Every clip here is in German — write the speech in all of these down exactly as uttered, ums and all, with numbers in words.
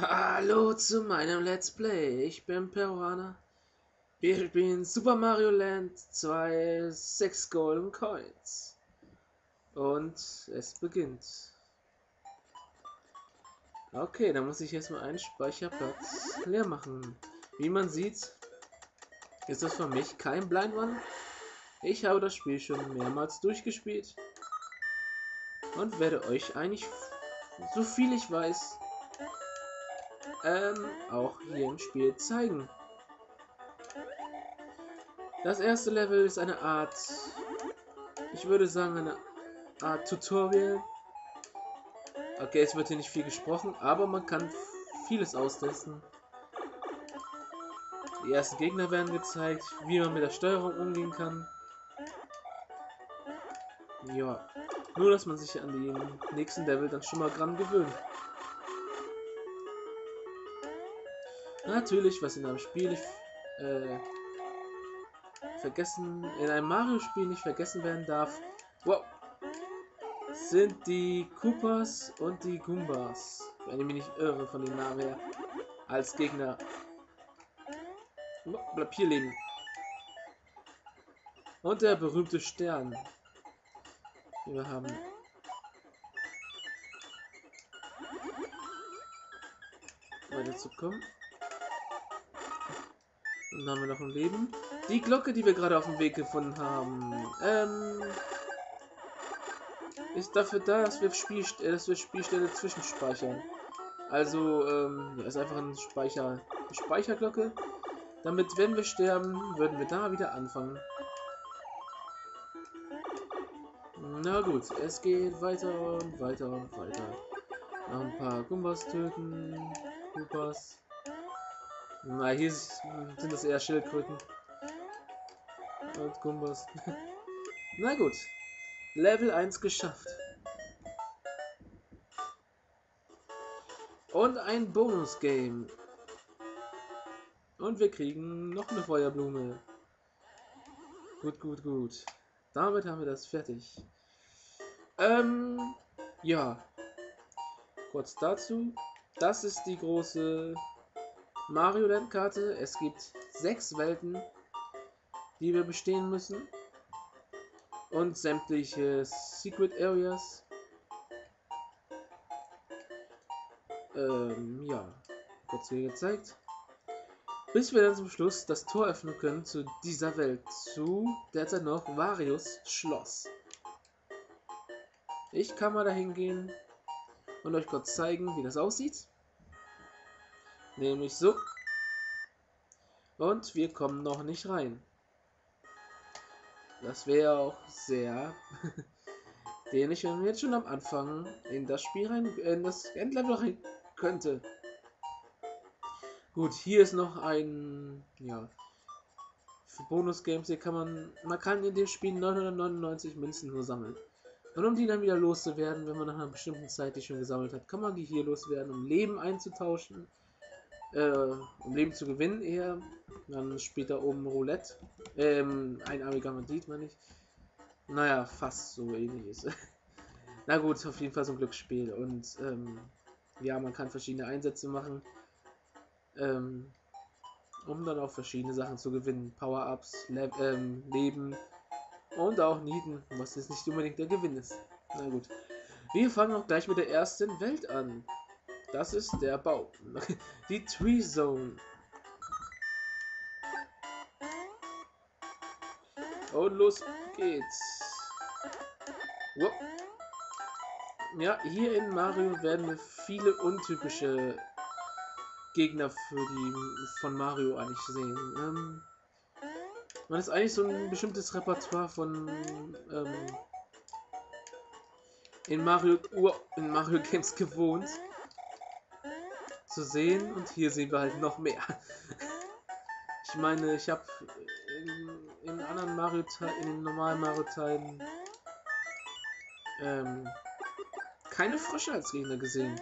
Hallo zu meinem Let's Play, ich bin Peruaner. Wir spielen Super Mario Land zwei, sechs Golden Coins. Und es beginnt. Okay, da muss ich erstmal einen Speicherplatz leer machen. Wie man sieht, ist das für mich kein Blind Run. Ich habe das Spiel schon mehrmals durchgespielt. Und werde euch eigentlich, so viel ich weiß, Ähm, auch hier im Spiel zeigen. Das erste Level ist eine Art, ich würde sagen, eine Art Tutorial. Okay, es wird hier nicht viel gesprochen, aber man kann vieles austesten. Die ersten Gegner werden gezeigt, wie man mit der Steuerung umgehen kann. Ja, nur dass man sich an den nächsten Level dann schon mal dran gewöhnt. Natürlich, was in einem Spiel nicht, äh, vergessen, in einem Mario-Spiel nicht vergessen werden darf, wow, sind die Koopas und die Goombas, wenn ich mich nicht irre von dem Namen her, als Gegner. Wow, bleib hier leben. Und der berühmte Stern, den wir haben. Weiter zu kommen. Und dann haben wir noch ein Leben. Die Glocke, die wir gerade auf dem Weg gefunden haben, ähm, ist dafür da, dass wir, Spiel, dass wir Spielstelle zwischenspeichern. Also, ähm, ist einfach ein Speicher, eine Speicherglocke. Damit, wenn wir sterben, würden wir da wieder anfangen. Na gut, es geht weiter und weiter und weiter. Noch ein paar Goombas töten. Koopas. Na, hier sind das eher Schildkröten. Und Goombas. Na gut. Level eins geschafft. Und ein Bonus-Game. Und wir kriegen noch eine Feuerblume. Gut, gut, gut. Damit haben wir das fertig. Ähm, ja. Kurz dazu. Das ist die große Mario Land Karte, es gibt sechs Welten, die wir bestehen müssen und sämtliche Secret Areas. Ähm, ja, kurz hier gezeigt. Bis wir dann zum Schluss das Tor öffnen können zu dieser Welt, zu derzeit noch Varius Schloss. Ich kann mal dahin gehen und euch kurz zeigen, wie das aussieht. Nämlich so. Und wir kommen noch nicht rein. Das wäre auch sehr dämlich, wenn man jetzt schon am Anfang in das Spiel rein, in das Endlevel rein könnte. Gut, hier ist noch ein, ja, für Bonus-Games, hier kann man, man kann in dem Spiel neunhundertneunundneunzig Münzen nur sammeln. Und um die dann wieder loszuwerden, wenn man nach einer bestimmten Zeit die schon gesammelt hat, kann man die hier loswerden, um Leben einzutauschen. Äh, um Leben zu gewinnen eher. Dann spielt da oben Roulette. Ähm, einarmiger Bandit, meine ich. Naja, fast so ähnlich ist. Na gut, auf jeden Fall so ein Glücksspiel. Und, ähm, ja, man kann verschiedene Einsätze machen. Ähm, um dann auch verschiedene Sachen zu gewinnen. Power-Ups, Le ähm, Leben und auch Nieten, was jetzt nicht unbedingt der Gewinn ist. Na gut. Wir fangen auch gleich mit der ersten Welt an. Das ist der Bau. Die Tree Zone. Und los geht's. Wow. Ja, hier in Mario werden wir viele untypische Gegner für die von Mario eigentlich sehen. Ähm, man ist eigentlich so ein bestimmtes Repertoire von ähm, in Mario in Mario Games gewohnt zu sehen, und hier sehen wir halt noch mehr. Ich meine, ich habe in, in anderen Mario in den normalen Mario Teilen ähm, keine Frösche als Gegner gesehen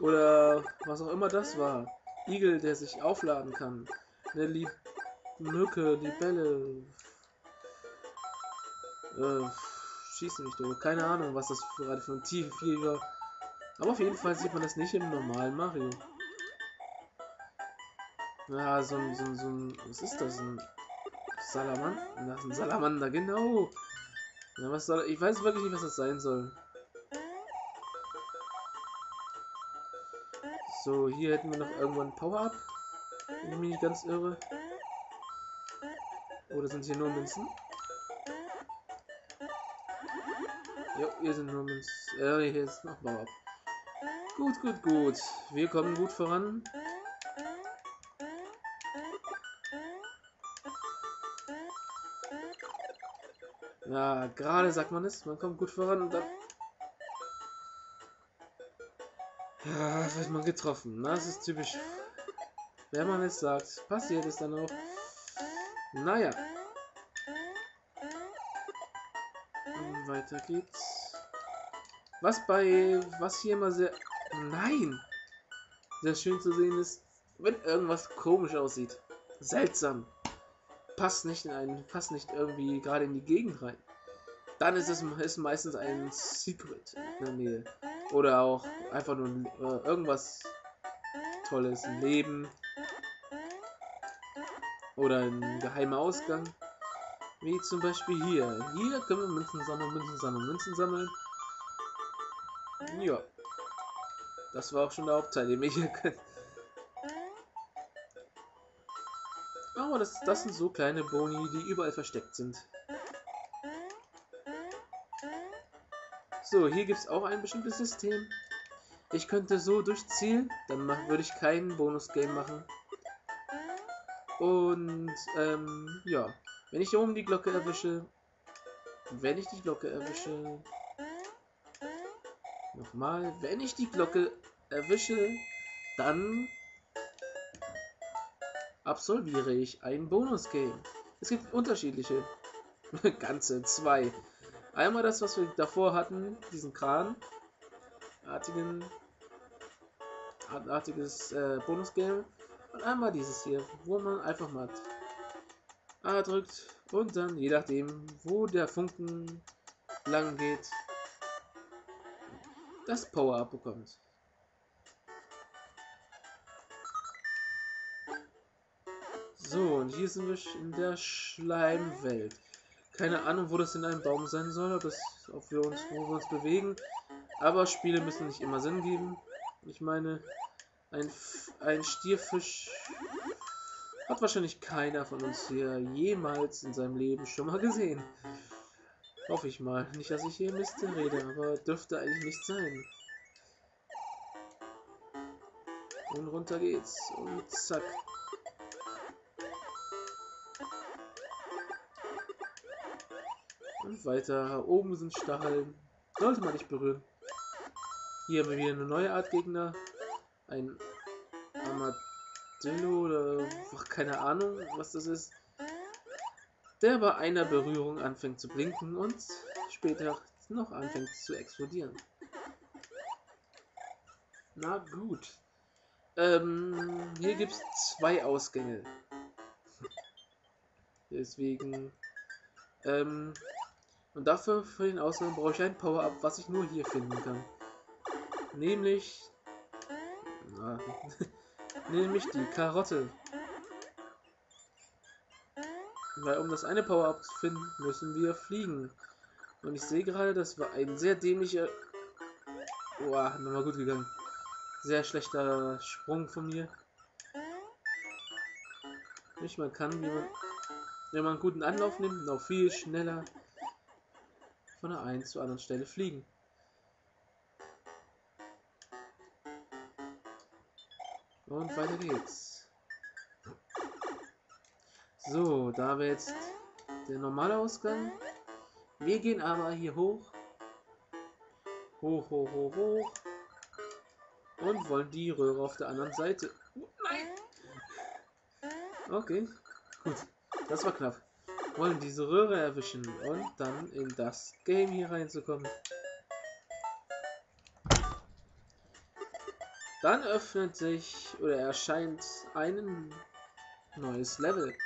oder was auch immer das war. Igel, der sich aufladen kann, eine Lieb Mücke, Libelle, äh, schießen mich durch. Keine Ahnung, was das gerade für ein Tiefjäger. Aber auf jeden Fall sieht man das nicht im normalen Mario. Ja, so ein, so ein, so ein, was ist das? Ein Salamander? Das ist ein Salamander, genau. Ja, was soll, ich weiß wirklich nicht, was das sein soll. So, hier hätten wir noch irgendwann ein Power-Up. Wenn ich mich nicht ganz irre. Oder sind hier nur Münzen? Ja, hier sind nur Münzen. Äh, hier ist noch Power-Up. Gut, gut, gut. Wir kommen gut voran. Ja, gerade sagt man es. Man kommt gut voran und dann... Ja, wird man getroffen. Das ist typisch. Wenn man es sagt, passiert es dann auch. Naja. Und weiter geht's. Was bei... Was hier immer sehr... Nein! Sehr schön zu sehen ist, wenn irgendwas komisch aussieht. Seltsam. Passt nicht in einen... Passt nicht irgendwie gerade in die Gegend rein. Dann ist es ist meistens ein Secret in der Nähe. Oder auch einfach nur äh, irgendwas Tolles, ein Leben oder ein geheimer Ausgang, wie zum Beispiel hier. Hier können wir Münzen sammeln, Münzen sammeln, Münzen sammeln. Ja, das war auch schon der Hauptteil, den wir hier können. Aber das, das sind so kleine Boni, die überall versteckt sind. So, hier gibt es auch ein bestimmtes System. Ich könnte so durchziehen, dann mach, würde ich kein Bonus-Game machen. Und, ähm, ja. Wenn ich hier oben die Glocke erwische. Wenn ich die Glocke erwische. Nochmal. Wenn ich die Glocke erwische, dann absolviere ich ein Bonus-Game. Es gibt unterschiedliche. Ganze zwei. Einmal das, was wir davor hatten, diesen Kranartigen, artiges äh, Bonus-Game. Und einmal dieses hier, wo man einfach mal A drückt und dann, je nachdem, wo der Funken lang geht, das Power-Up bekommt. So, und hier sind wir in der Schleimwelt. Keine Ahnung, wo das in einem Baum sein soll, ob, das, ob wir uns, wo wir uns bewegen. Aber Spiele müssen nicht immer Sinn geben. Ich meine, ein, ein Stierfisch hat wahrscheinlich keiner von uns hier jemals in seinem Leben schon mal gesehen. Hoffe ich mal. Nicht, dass ich hier Mist rede, aber dürfte eigentlich nicht sein. Und runter geht's. Und zack. Und weiter. Oben sind Stacheln. Sollte man nicht berühren. Hier haben wir wieder eine neue Art Gegner. Ein Armadillo oder ach, keine Ahnung, was das ist. Der bei einer Berührung anfängt zu blinken und später noch anfängt zu explodieren. Na gut. Ähm, hier gibt es zwei Ausgänge. Deswegen... Ähm... Und dafür, für den Ausgang, brauche ich ein Power-Up, was ich nur hier finden kann. Nämlich... Na, nämlich die Karotte. Weil um das eine Power-Up zu finden, müssen wir fliegen. Und ich sehe gerade, das war ein sehr dämlicher... Boah, nochmal gut gegangen. Sehr schlechter Sprung von mir. Nicht mal kann, wie man... Wenn man einen guten Anlauf nimmt, noch viel schneller... von der einen zur anderen Stelle fliegen. Und weiter geht's. So, da wäre jetzt der normale Ausgang. Wir gehen aber hier hoch. Hoch, hoch, hoch, hoch. Und wollen die Röhre auf der anderen Seite. Uh, nein! Okay, gut. Das war knapp. Wollen diese Röhre erwischen und dann in das Game hier reinzukommen. Dann öffnet sich oder erscheint ein neues Level,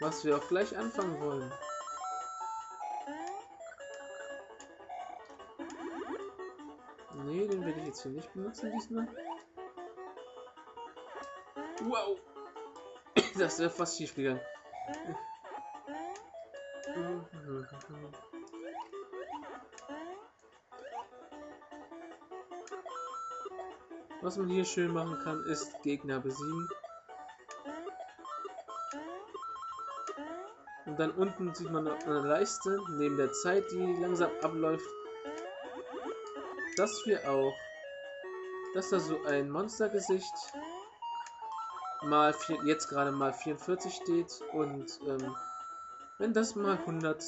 was wir auch gleich anfangen wollen. Ne, den werde ich jetzt hier nicht benutzen diesmal. Wow! Das wäre fast schief gegangen. Was man hier schön machen kann, ist Gegner besiegen. Und dann unten sieht man eine Leiste neben der Zeit, die langsam abläuft. Das hier auch. Das ist da so ein Monstergesicht. Mal vier, jetzt gerade mal vierundvierzig steht. Und ähm, wenn das mal hundert,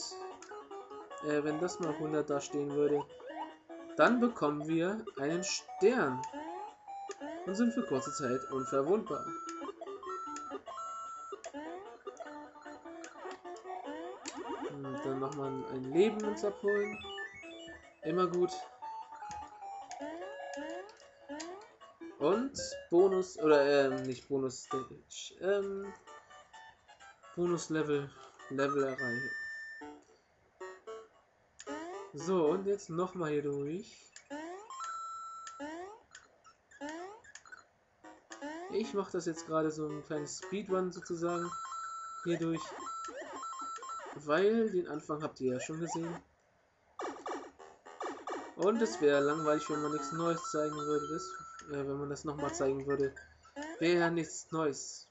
äh, wenn das mal hundert da stehen würde, dann bekommen wir einen Stern und sind für kurze Zeit unverwundbar. Und dann nochmal ein Leben uns abholen. Immer gut. Und Bonus, oder ähm, nicht Bonus, ähm, Bonus-Level, Level erreichen. So, und jetzt nochmal hier durch. Ich mache das jetzt gerade so ein kleines Speedrun sozusagen hier durch, weil den Anfang habt ihr ja schon gesehen. Und es wäre langweilig, wenn man nichts Neues zeigen würde. Das Ja, wenn man das nochmal zeigen würde, wäre ja nichts Neues.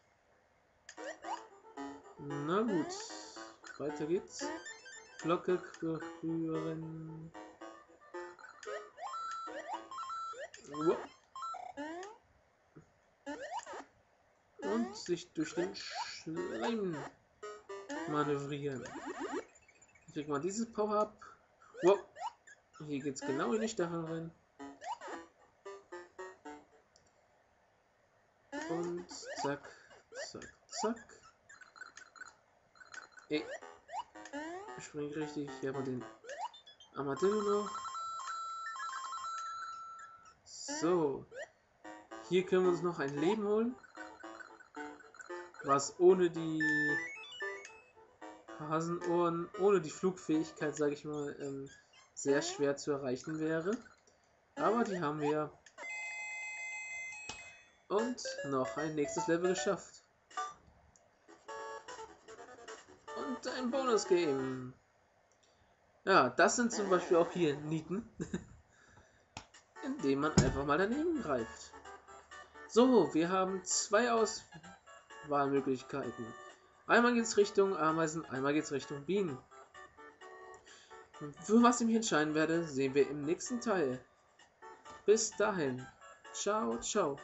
Na gut, weiter geht's. Glocke berühren. Und sich durch den Schleim manövrieren. Ich krieg mal dieses Power-Up. Hier geht's genau in die Stacheln rein. Und zack, zack, zack. Ey. Ich springe richtig. Hier haben wir den Armadillo noch. So. Hier können wir uns noch ein Leben holen. Was ohne die Hasenohren, ohne die Flugfähigkeit, sage ich mal, ähm, sehr schwer zu erreichen wäre. Aber die haben wir ja. Und noch ein nächstes Level geschafft. Und ein Bonus-Game. Ja, das sind zum Beispiel auch hier Nieten. Indem man einfach mal daneben greift. So, wir haben zwei Auswahlmöglichkeiten. Einmal geht's Richtung Ameisen, einmal geht's Richtung Bienen. Und für was ich mich entscheiden werde, sehen wir im nächsten Teil. Bis dahin. Ciao, ciao.